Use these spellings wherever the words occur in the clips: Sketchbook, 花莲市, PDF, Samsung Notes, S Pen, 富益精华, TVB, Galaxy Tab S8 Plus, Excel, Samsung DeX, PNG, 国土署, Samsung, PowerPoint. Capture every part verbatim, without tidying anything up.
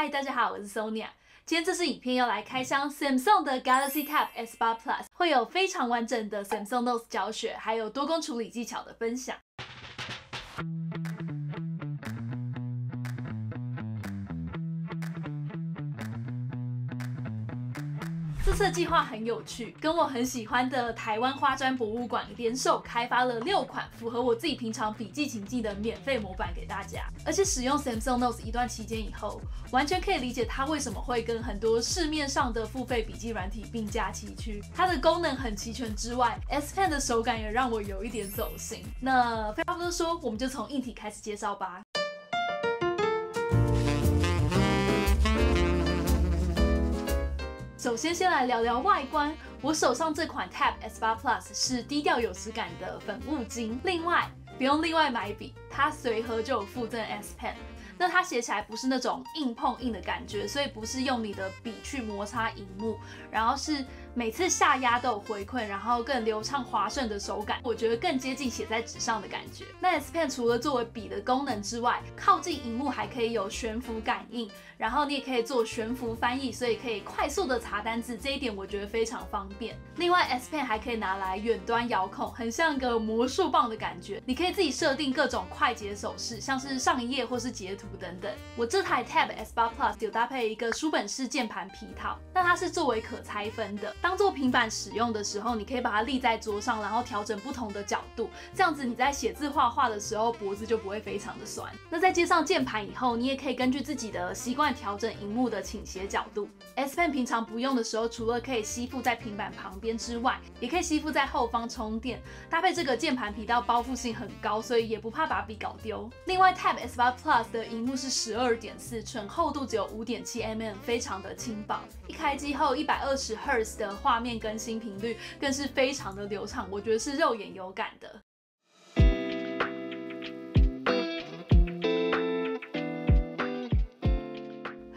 嗨，大家好，我是 Sonia。今天这支影片要来开箱 Samsung 的 Galaxy Tab S eight Plus， 会有非常完整的 Samsung Notes 教学，还有多工处理技巧的分享。 这次计划很有趣，跟我很喜欢的台湾花砖博物馆联手开发了六款符合我自己平常笔记情境的免费模板给大家。而且使用 Samsung Notes 一段期间以后，完全可以理解它为什么会跟很多市面上的付费笔记软体并驾齐驱。它的功能很齐全之外 ，S Pen 的手感也让我有一点走心。那废话不多说，我们就从硬体开始介绍吧。 首先，先来聊聊外观。我手上这款 Tab S eight Plus 是低调有质感的粉雾金，另外不用另外买笔，它随盒就有附赠 S Pen。那它写起来不是那种硬碰硬的感觉，所以不是用你的笔去摩擦荧幕，然后是每次下压都有回馈，然后更流畅滑顺的手感，我觉得更接近写在纸上的感觉。那 S Pen 除了作为笔的功能之外，靠近荧幕还可以有悬浮感应。 然后你也可以做悬浮翻译，所以可以快速的查单字，这一点我觉得非常方便。另外 ，S Pen 还可以拿来远端遥控，很像个魔术棒的感觉。你可以自己设定各种快捷手势，像是上一页或是截图等等。我这台 Tab S eight Plus 有搭配一个书本式键盘皮套，那它是作为可拆分的，当做平板使用的时候，你可以把它立在桌上，然后调整不同的角度，这样子你在写字画画的时候脖子就不会非常的酸。那在接上键盘以后，你也可以根据自己的习惯 调整荧幕的倾斜角度。S Pen 平常不用的时候，除了可以吸附在平板旁边之外，也可以吸附在后方充电。搭配这个键盘皮套，包覆性很高，所以也不怕把笔搞丢。另外 ，Tab S eight Plus 的荧幕是 十二点四 寸，厚度只有 五点七毫米， 非常的轻薄。一开机后 ，一百二十赫兹 的画面更新频率更是非常的流畅，我觉得是肉眼有感的。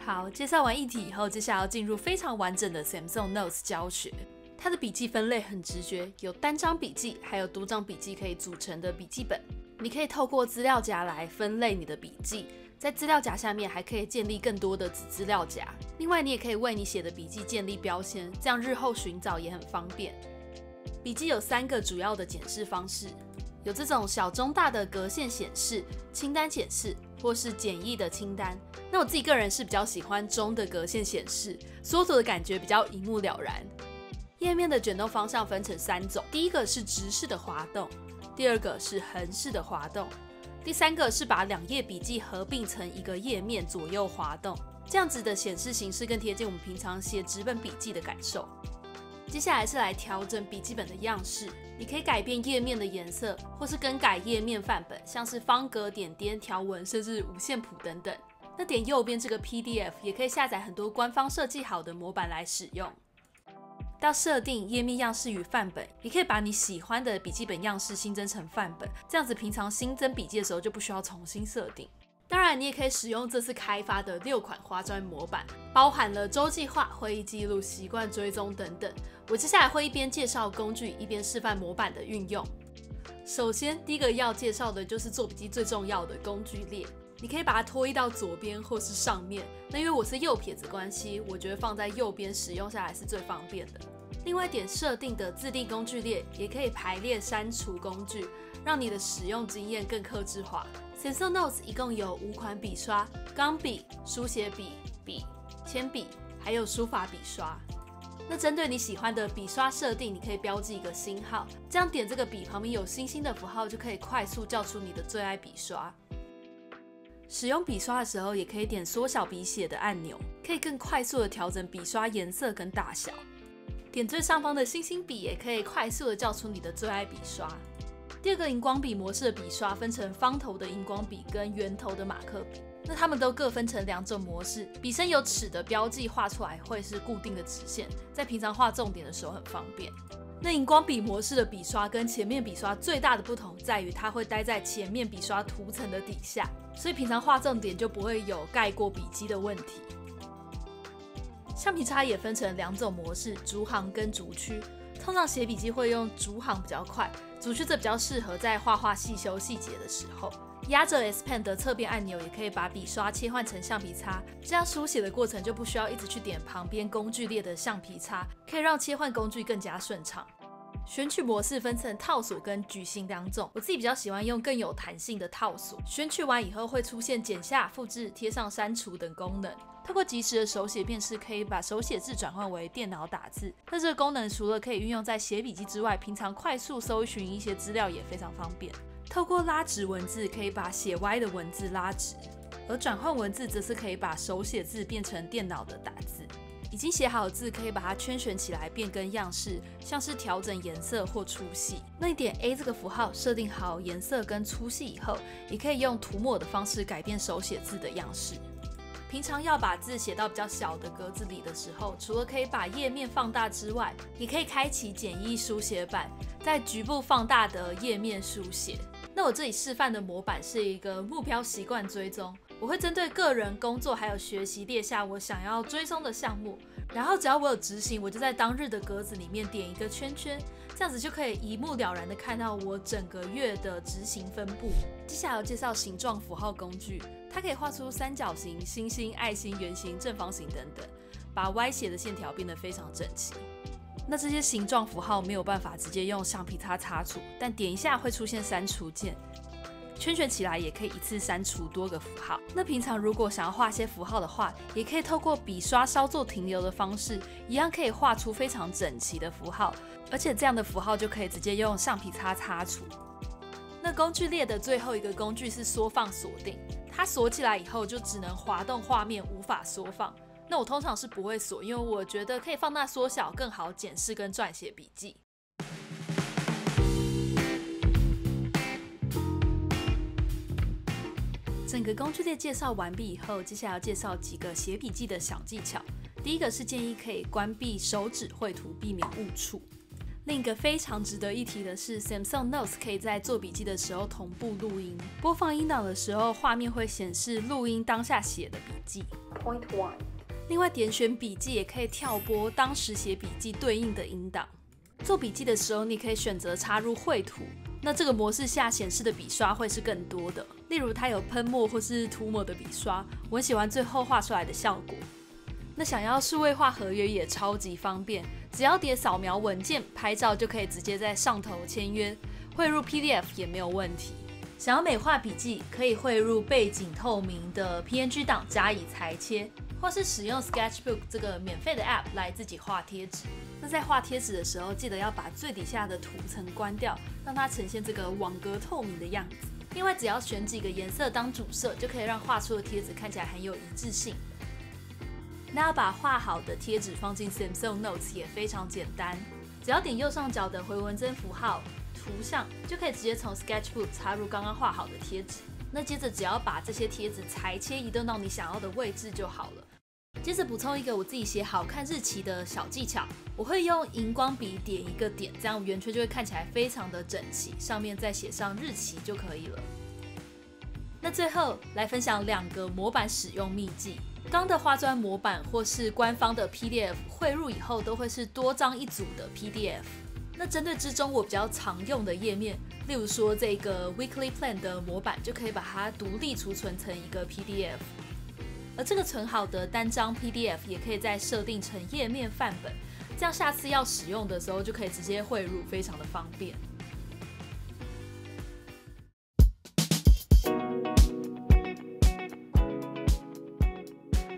好，介绍完硬体以后，接下来要进入非常完整的 Samsung Notes 教学。它的笔记分类很直觉，有单张笔记，还有多张笔记可以组成的笔记本。你可以透过资料夹来分类你的笔记，在资料夹下面还可以建立更多的子资料夹。另外，你也可以为你写的笔记建立标签，这样日后寻找也很方便。笔记有三个主要的检视方式，有这种小、中、大的格线显示、清单显示，或是简易的清单。 那我自己个人是比较喜欢中的格线显示，搜索的感觉比较一目了然。页面的卷动方向分成三种，第一个是直式的滑动，第二个是横式的滑动，第三个是把两页笔记合并成一个页面左右滑动。这样子的显示形式更贴近我们平常写纸本笔记的感受。接下来是来调整笔记本的样式，你可以改变页面的颜色，或是更改页面范本，像是方格、点点、条纹，甚至五线谱等等。 那点右边这个 P D F 也可以下载很多官方设计好的模板来使用。到设定页面样式与范本，也可以把你喜欢的笔记本样式新增成范本，这样子平常新增笔记的时候就不需要重新设定。当然，你也可以使用这次开发的六款花砖模板，包含了周计划、会议记录、习惯追踪等等。我接下来会一边介绍工具，一边示范模板的运用。首先，第一个要介绍的就是做笔记最重要的工具列。 你可以把它拖移到左边或是上面。那因为我是右撇子关系，我觉得放在右边使用下来是最方便的。另外，点设定的自定工具列也可以排列删除工具，让你的使用经验更客制化。Samsung Notes 一共有五款笔刷：钢笔、书写笔、笔、铅笔，还有书法笔刷。那针对你喜欢的笔刷设定，你可以标记一个星号，这样点这个笔旁边有星星的符号，就可以快速叫出你的最爱笔刷。 使用笔刷的时候，也可以点缩小笔写的按钮，可以更快速的调整笔刷颜色跟大小。点最上方的星星笔，也可以快速的叫出你的最爱笔刷。第二个荧光笔模式的笔刷分成方头的荧光笔跟圆头的马克笔，那它们都各分成两种模式。笔身有尺的标记画出来会是固定的直线，在平常画重点的时候很方便。那荧光笔模式的笔刷跟前面笔刷最大的不同在于，它会待在前面笔刷涂层的底下。 所以平常画重点就不会有盖过笔记的问题。橡皮擦也分成两种模式，逐行跟逐区。通常写笔记会用逐行比较快，逐区则比较适合在画画细修细节的时候。压着 S Pen 的侧边按钮，也可以把笔刷切换成橡皮擦，这样书写的过程就不需要一直去点旁边工具列的橡皮擦，可以让切换工具更加顺畅。 选取模式分成套锁跟矩形两种，我自己比较喜欢用更有弹性的套锁。选取完以后会出现剪下、复制、贴上、删除等功能。透过即时的手写辨识，可以把手写字转换为电脑打字。那这个功能除了可以运用在写笔记之外，平常快速搜寻一些资料也非常方便。透过拉直文字，可以把写歪的文字拉直；而转换文字则是可以把手写字变成电脑的打字。 已经写好的字可以把它圈选起来，变更样式，像是调整颜色或粗细。那你点 A 这个符号，设定好颜色跟粗细以后，也可以用涂抹的方式改变手写字的样式。平常要把字写到比较小的格子里的时候，除了可以把页面放大之外，也可以开启简易书写板，在局部放大的页面书写。那我这里示范的模板是一个目标习惯追踪。 我会针对个人、工作还有学习列下我想要追踪的项目，然后只要我有执行，我就在当日的格子里面点一个圈圈，这样子就可以一目了然的看到我整个月的执行分布。接下来要介绍形状符号工具，它可以画出三角形、星星、爱心、圆形、正方形等等，把歪斜的线条变得非常整齐。那这些形状符号没有办法直接用橡皮擦擦除，但点一下会出现删除键。 圈选起来也可以一次删除多个符号。那平常如果想要画些符号的话，也可以透过笔刷稍作停留的方式，一样可以画出非常整齐的符号。而且这样的符号就可以直接用橡皮擦擦除。那工具列的最后一个工具是缩放锁定，它锁起来以后就只能滑动画面，无法缩放。那我通常是不会锁，因为我觉得可以放大缩小，更好检视跟撰写笔记。 整个工具列介绍完毕以后，接下来要介绍几个写笔记的小技巧。第一个是建议可以关闭手指绘图，避免误触。另一个非常值得一提的是 ，Samsung Notes 可以在做笔记的时候同步录音，播放音档的时候，画面会显示录音当下写的笔记。Point one。另外，点选笔记也可以跳播当时写笔记对应的音档。做笔记的时候，你可以选择插入绘图。 那这个模式下显示的笔刷会是更多的，例如它有喷墨或是涂抹的笔刷，我很喜欢最后画出来的效果。那想要数位化合约也超级方便，只要点扫描文件拍照就可以直接在上头签约，汇入 P D F 也没有问题。想要美化笔记，可以汇入背景透明的 P N G 档加以裁切，或是使用 Sketchbook 这个免费的 App 来自己画贴纸。 那在画贴纸的时候，记得要把最底下的涂层关掉，让它呈现这个网格透明的样子。另外，只要选几个颜色当主色，就可以让画出的贴纸看起来很有一致性。那要把画好的贴纸放进 Samsung Notes 也非常简单，只要点右上角的回纹针符号图像，就可以直接从 Sketchbook 插入刚刚画好的贴纸。那接着只要把这些贴纸裁切移动到你想要的位置就好了。 接着补充一个我自己写好看日期的小技巧，我会用荧光笔点一个点，这样圆圈就会看起来非常的整齐，上面再写上日期就可以了。那最后来分享两个模板使用秘技，刚的花砖模板或是官方的 P D F 汇入以后都会是多张一组的 P D F。那针对之中我比较常用的页面，例如说这个 Weekly Plan 的模板，就可以把它独立储存成一个 P D F。 而这个存好的单张 P D F 也可以再设定成页面范本，这样下次要使用的时候就可以直接汇入，非常的方便。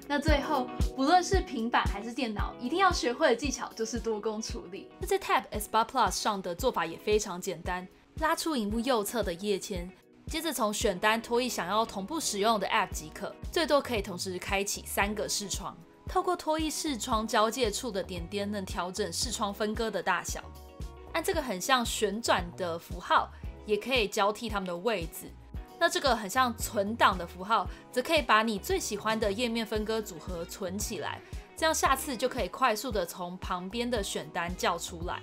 那最后，不论是平板还是电脑，一定要学会的技巧就是多工处理。那在 Tab S eight Plus 上的做法也非常简单，拉出屏幕右侧的页签。 接着从选单拖曳想要同步使用的 App 即可，最多可以同时开启三个视窗。透过拖曳视窗交界处的点点，能调整视窗分割的大小。按这个很像旋转的符号，也可以交替它们的位置。那这个很像存档的符号，则可以把你最喜欢的页面分割组合存起来，这样下次就可以快速的从旁边的选单叫出来。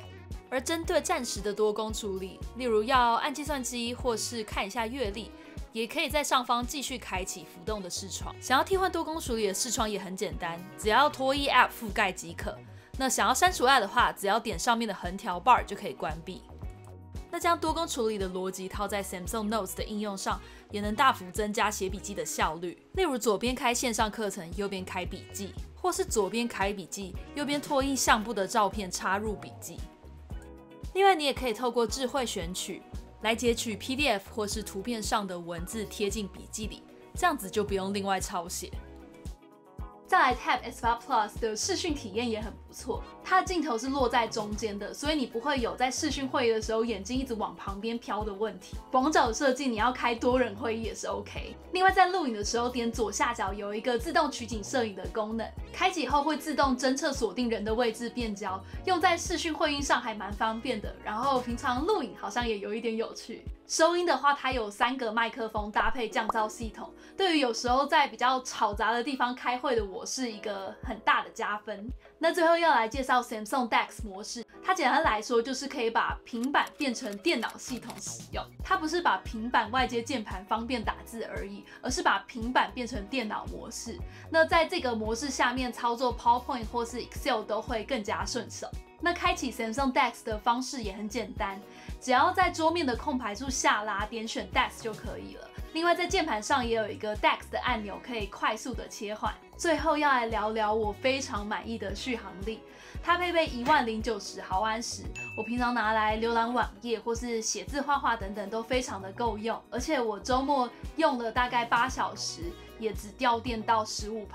而针对暂时的多工处理，例如要按计算机或是看一下阅历，也可以在上方继续开启浮动的视窗。想要替换多工处理的视窗也很简单，只要拖曳 App 覆盖即可。那想要删除 App 的话，只要点上面的横条 bar 就可以关闭。那将多工处理的逻辑套在 Samsung Notes 的应用上，也能大幅增加写笔记的效率。例如左边开线上课程，右边开笔记，或是左边开笔记，右边拓印相簿的照片插入笔记。另外，你也可以透过智慧选取来截取 P D F 或是图片上的文字贴进笔记里，这样子就不用另外抄写。 再来 Tab S 八 Plus 的视讯体验也很不错，它的镜头是落在中间的，所以你不会有在视讯会议的时候眼睛一直往旁边飘的问题。广角设计你要开多人会议也是 OK。另外在录影的时候，点左下角有一个自动取景摄影的功能，开启后会自动侦测锁定人的位置变焦，用在视讯会议上还蛮方便的。然后平常录影好像也有一点有趣。 收音的话，它有三个麦克风搭配降噪系统，对于有时候在比较吵杂的地方开会的我是一个很大的加分。那最后要来介绍 Samsung DeX 模式，它简单来说就是可以把平板变成电脑系统使用。它不是把平板外接键盘方便打字而已，而是把平板变成电脑模式。那在这个模式下面操作 PowerPoint 或是 Excel 都会更加顺手。 那开启 Samsung DeX 的方式也很简单，只要在桌面的空白处下拉，点选 DeX 就可以了。另外在键盘上也有一个 DeX 的按钮，可以快速的切换。最后要来聊聊我非常满意的续航力，它配备一万零九十毫安时，我平常拿来浏览网页或是写字、画画等等都非常的够用，而且我周末用了大概八小时，也只掉电到 百分之十五，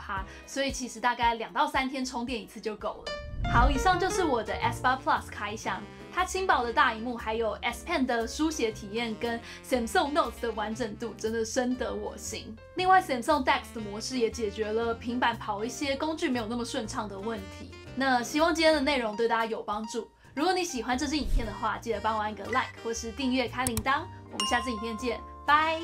所以其实大概两到三天充电一次就够了。 好，以上就是我的 S 八 Plus 开箱，它轻薄的大屏幕，还有 S Pen 的书写体验跟 Samsung Notes 的完整度，真的深得我心。另外 ，Samsung DeX 的模式也解决了平板跑一些工具没有那么顺畅的问题。那希望今天的内容对大家有帮助。如果你喜欢这支影片的话，记得帮我按个 like 或是订阅开铃铛。我们下次影片见，拜。